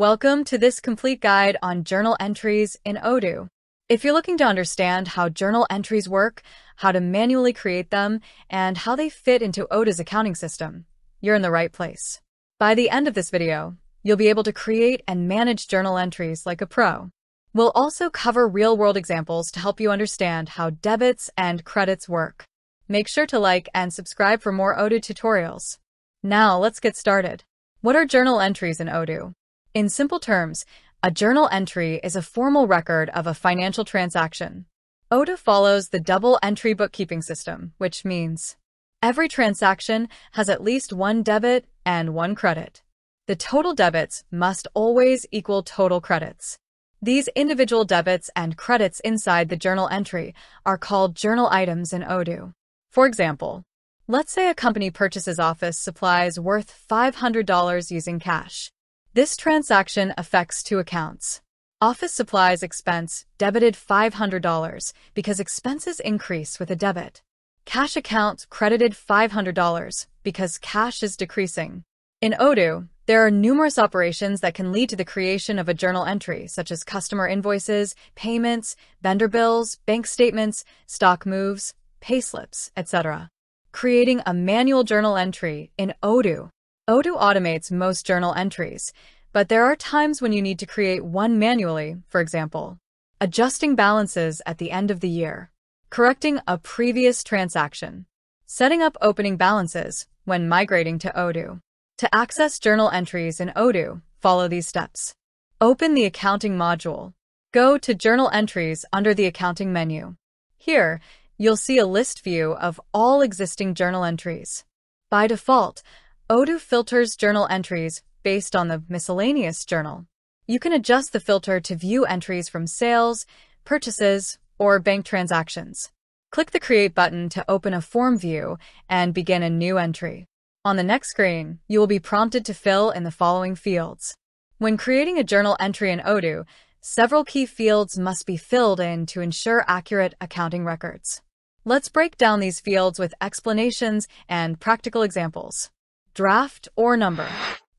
Welcome to this complete guide on journal entries in Odoo. If you're looking to understand how journal entries work, how to manually create them, and how they fit into Odoo's accounting system, you're in the right place. By the end of this video, you'll be able to create and manage journal entries like a pro. We'll also cover real-world examples to help you understand how debits and credits work. Make sure to like and subscribe for more Odoo tutorials. Now let's get started. What are journal entries in Odoo? In simple terms, a journal entry is a formal record of a financial transaction. Odoo follows the double-entry bookkeeping system, which means every transaction has at least one debit and one credit. The total debits must always equal total credits. These individual debits and credits inside the journal entry are called journal items in Odoo. For example, let's say a company purchases office supplies worth $500 using cash. This transaction affects two accounts. Office supplies expense debited $500 because expenses increase with a debit. Cash account credited $500 because cash is decreasing. In Odoo, there are numerous operations that can lead to the creation of a journal entry, such as customer invoices, payments, vendor bills, bank statements, stock moves, payslips, etc. Creating a manual journal entry in Odoo. Odoo automates most journal entries, but there are times when you need to create one manually, for example, adjusting balances at the end of the year, correcting a previous transaction, setting up opening balances when migrating to Odoo. To access journal entries in Odoo, follow these steps. Open the accounting module. Go to Journal Entries under the Accounting menu. Here, you'll see a list view of all existing journal entries. By default, Odoo filters journal entries based on the miscellaneous journal. You can adjust the filter to view entries from sales, purchases, or bank transactions. Click the Create button to open a form view and begin a new entry. On the next screen, you will be prompted to fill in the following fields. When creating a journal entry in Odoo, several key fields must be filled in to ensure accurate accounting records. Let's break down these fields with explanations and practical examples. Draft or number.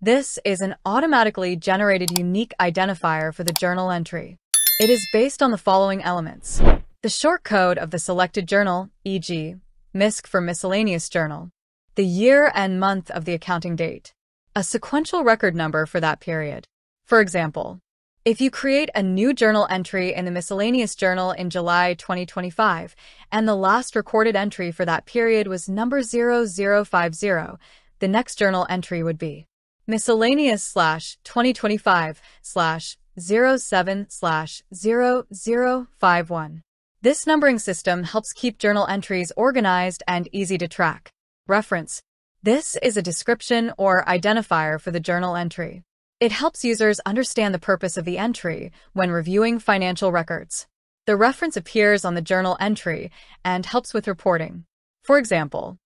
This is an automatically generated unique identifier for the journal entry. It is based on the following elements: the short code of the selected journal, e.g., MISC for miscellaneous journal, the year and month of the accounting date, a sequential record number for that period. For example, if you create a new journal entry in the miscellaneous journal in July 2025, and the last recorded entry for that period was number 0050, the next journal entry would be miscellaneous/2025/07/0051. This numbering system helps keep journal entries organized and easy to track. Reference. This is a description or identifier for the journal entry. It helps users understand the purpose of the entry when reviewing financial records. The reference appears on the journal entry and helps with reporting. For example,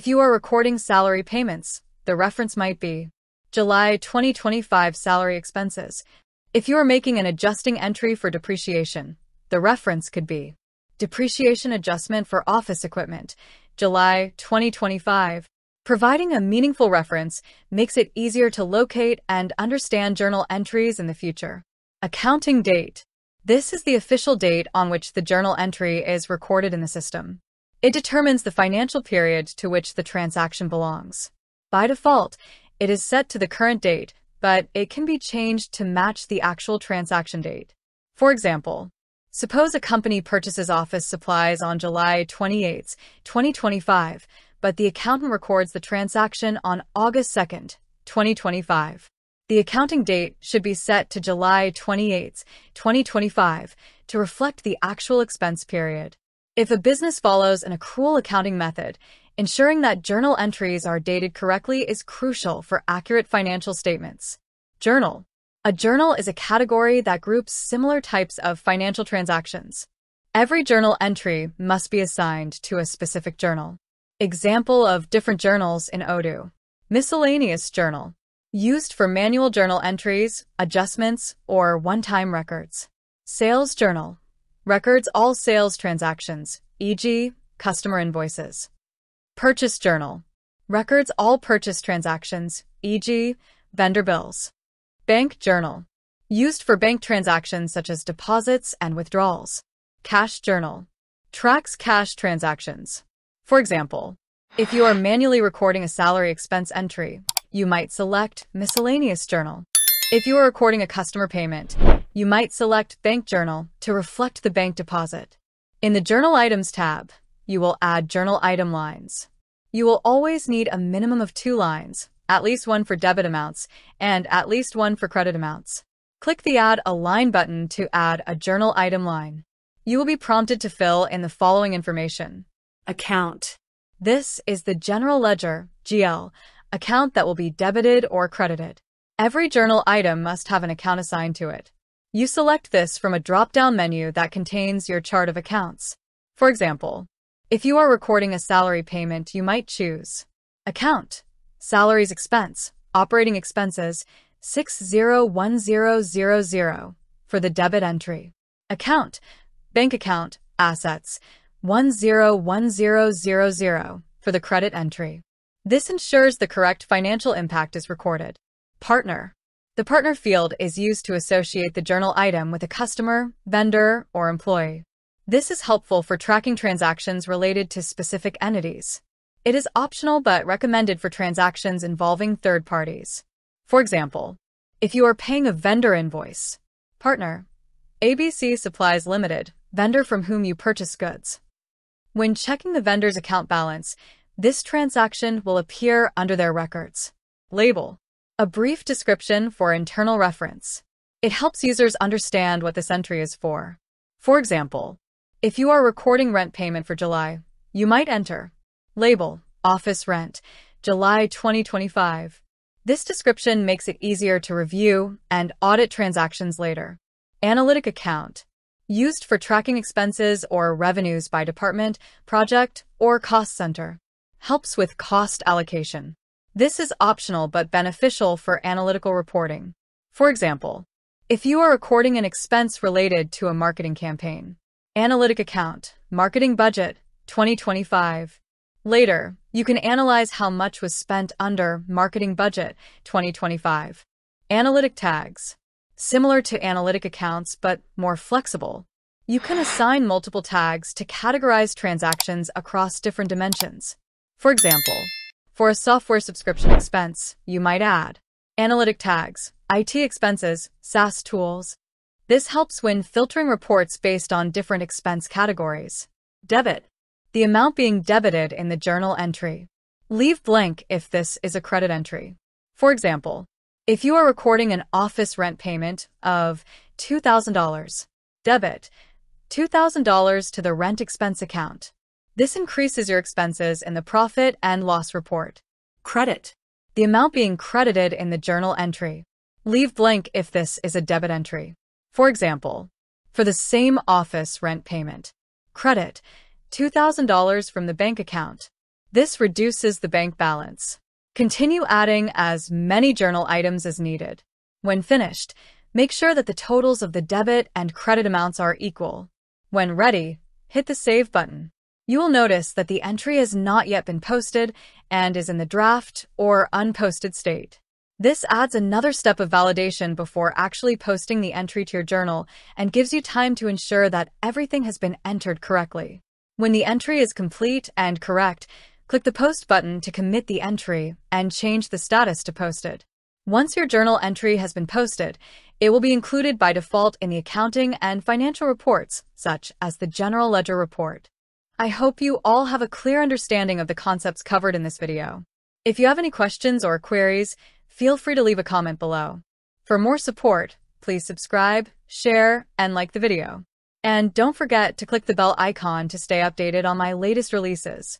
if you are recording salary payments, the reference might be July 2025 salary expenses. If you are making an adjusting entry for depreciation, the reference could be depreciation adjustment for office equipment, July 2025. Providing a meaningful reference makes it easier to locate and understand journal entries in the future. Accounting date. This is the official date on which the journal entry is recorded in the system. It determines the financial period to which the transaction belongs. By default, it is set to the current date, but it can be changed to match the actual transaction date. For example, suppose a company purchases office supplies on July 28, 2025, but the accountant records the transaction on August 2, 2025. The accounting date should be set to July 28, 2025, to reflect the actual expense period. If a business follows an accrual accounting method, ensuring that journal entries are dated correctly is crucial for accurate financial statements. Journal. A journal is a category that groups similar types of financial transactions. Every journal entry must be assigned to a specific journal. Example of different journals in Odoo. Miscellaneous journal. Used for manual journal entries, adjustments, or one-time records. Sales journal. Records all sales transactions, e.g., customer invoices. Purchase journal. Records all purchase transactions, e.g., vendor bills. Bank journal, used for bank transactions such as deposits and withdrawals. Cash journal, tracks cash transactions. For example, if you are manually recording a salary expense entry, you might select miscellaneous journal. If you are recording a customer payment, you might select bank journal to reflect the bank deposit. In the journal items tab, you will add journal item lines. You will always need a minimum of 2 lines, at least one for debit amounts and at least one for credit amounts. Click the Add a Line button to add a journal item line. You will be prompted to fill in the following information. Account. This is the general ledger, GL, account that will be debited or credited. Every journal item must have an account assigned to it. You select this from a drop-down menu that contains your chart of accounts. For example, if you are recording a salary payment, you might choose Account, Salaries Expense, Operating Expenses, 601000 for the debit entry. Account, Bank Account, Assets, 101000 for the credit entry. This ensures the correct financial impact is recorded. Partner. The partner field is used to associate the journal item with a customer, vendor, or employee. This is helpful for tracking transactions related to specific entities. It is optional but recommended for transactions involving third parties. For example, if you are paying a vendor invoice, partner, ABC Supplies Limited, vendor from whom you purchase goods. When checking the vendor's account balance, this transaction will appear under their records. Label. A brief description for internal reference. It helps users understand what this entry is for. For example, if you are recording rent payment for July, you might enter Label, Office Rent, July 2025. This description makes it easier to review and audit transactions later. Analytic account. Used for tracking expenses or revenues by department, project, or cost center. Helps with cost allocation. This is optional but beneficial for analytical reporting. For example, if you are recording an expense related to a marketing campaign, analytic account, marketing budget, 2025. Later, you can analyze how much was spent under marketing budget, 2025. Analytic tags. Similar to analytic accounts but more flexible, you can assign multiple tags to categorize transactions across different dimensions. For example, for a software subscription expense, you might add analytic tags, IT expenses, SaaS tools. This helps when filtering reports based on different expense categories. Debit, the amount being debited in the journal entry. Leave blank if this is a credit entry. For example, if you are recording an office rent payment of $2,000, debit $2,000 to the rent expense account. This increases your expenses in the profit and loss report. Credit. The amount being credited in the journal entry. Leave blank if this is a debit entry. For example, for the same office rent payment. Credit, $2,000 from the bank account. This reduces the bank balance. Continue adding as many journal items as needed. When finished, make sure that the totals of the debit and credit amounts are equal. When ready, hit the Save button. You will notice that the entry has not yet been posted and is in the draft or unposted state. This adds another step of validation before actually posting the entry to your journal and gives you time to ensure that everything has been entered correctly. When the entry is complete and correct, click the Post button to commit the entry and change the status to Posted. Once your journal entry has been posted, it will be included by default in the accounting and financial reports, such as the General Ledger Report. I hope you all have a clear understanding of the concepts covered in this video. If you have any questions or queries, feel free to leave a comment below. For more support, please subscribe, share, and like the video. And don't forget to click the bell icon to stay updated on my latest releases.